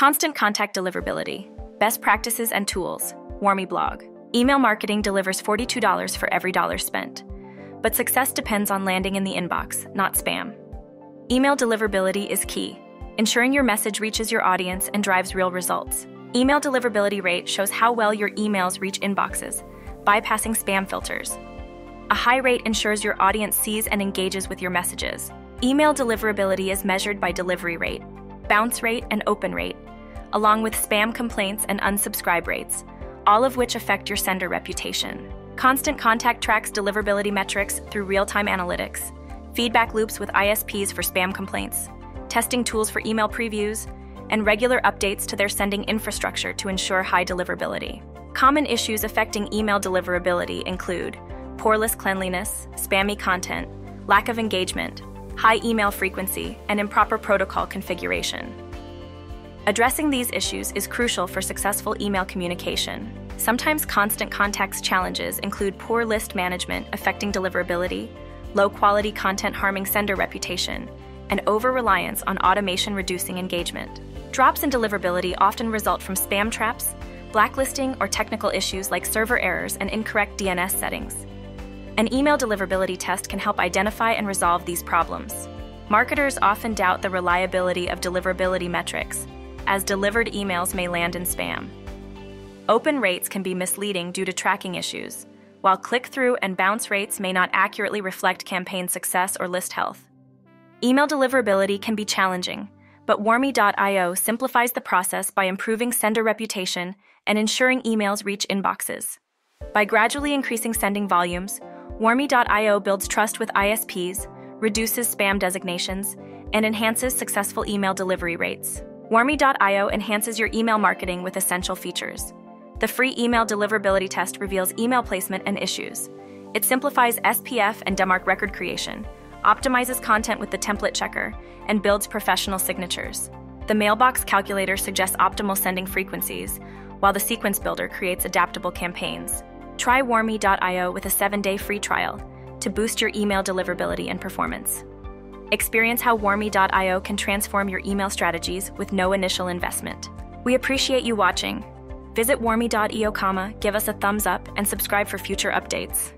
Constant Contact Deliverability, Best Practices and Tools, Warmy blog. Email marketing delivers $42 for every dollar spent, but success depends on landing in the inbox, not spam. Email deliverability is key, ensuring your message reaches your audience and drives real results. Email deliverability rate shows how well your emails reach inboxes, bypassing spam filters. A high rate ensures your audience sees and engages with your messages. Email deliverability is measured by delivery rate, bounce rate, and open rate, along with spam complaints and unsubscribe rates, all of which affect your sender reputation. Constant Contact tracks deliverability metrics through real-time analytics, feedback loops with ISPs for spam complaints, testing tools for email previews, and regular updates to their sending infrastructure to ensure high deliverability. Common issues affecting email deliverability include poor list cleanliness, spammy content, lack of engagement, high email frequency, and improper protocol configuration. Addressing these issues is crucial for successful email communication. Sometimes Constant Contact's challenges include poor list management affecting deliverability, low-quality content harming sender reputation, and over-reliance on automation reducing engagement. Drops in deliverability often result from spam traps, blacklisting, or technical issues like server errors and incorrect DNS settings. An email deliverability test can help identify and resolve these problems. Marketers often doubt the reliability of deliverability metrics, as delivered emails may land in spam. Open rates can be misleading due to tracking issues, while click-through and bounce rates may not accurately reflect campaign success or list health. Email deliverability can be challenging, but Warmy.io simplifies the process by improving sender reputation and ensuring emails reach inboxes. By gradually increasing sending volumes, Warmy.io builds trust with ISPs, reduces spam designations, and enhances successful email delivery rates. Warmy.io enhances your email marketing with essential features. The free email deliverability test reveals email placement and issues. It simplifies SPF and DMARC record creation, optimizes content with the template checker, and builds professional signatures. The mailbox calculator suggests optimal sending frequencies, while the sequence builder creates adaptable campaigns. Try Warmy.io with a 7-day free trial to boost your email deliverability and performance. Experience how Warmy.io can transform your email strategies with no initial investment. We appreciate you watching. Visit Warmy.io, give us a thumbs up, and subscribe for future updates.